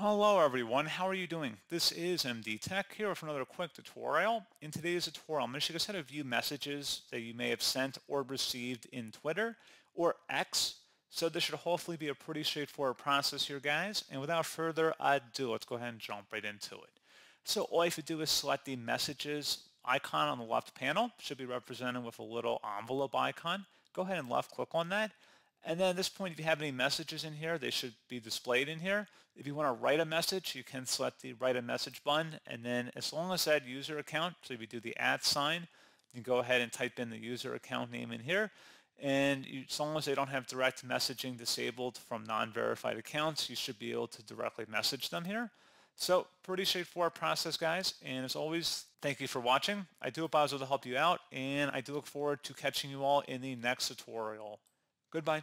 Hello everyone, how are you doing? This is MD Tech here for another quick tutorial. In today's tutorial, I'm going to show you guys how to view messages that you may have sent or received in Twitter or X. So this should hopefully be a pretty straightforward process here, guys. And without further ado, let's go ahead and jump right into it. So all you have to do is select the messages icon on the left panel. It should be represented with a little envelope icon. Go ahead and left click on that. And then at this point, if you have any messages in here, they should be displayed in here. If you want to write a message, you can select the write a message button. And then as long as that user account, so if you do the @ sign, you can go ahead and type in the user account name in here. And as long as they don't have direct messaging disabled from non-verified accounts, you should be able to directly message them here. So pretty straightforward process, guys. And as always, thank you for watching. I do hope I was able to help you out. And I do look forward to catching you all in the next tutorial. Goodbye.